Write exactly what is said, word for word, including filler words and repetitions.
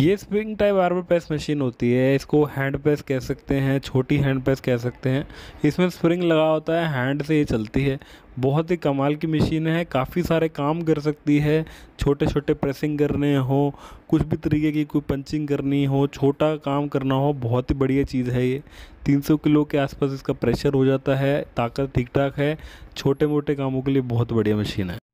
ये spring type armour press machine होती है। इसको हैंड प्रेस कह सकते हैं, छोटी हैंड प्रेस कह सकते हैं। इसमें स्प्रिंग लगा होता है, हैंड से ये चलती है। बहुत ही कमाल की मशीन है, काफ़ी सारे काम कर सकती है। छोटे छोटे प्रेसिंग करने हो, कुछ भी तरीके की कोई पंचिंग करनी हो, छोटा काम करना हो, बहुत ही बढ़िया चीज़ है ये। तीन सौ किलो के आसपास इसका प्रेशर हो जाता है, ताकत ठीक ठाक है। छोटे मोटे कामों के लिए बहुत बढ़िया मशीन है।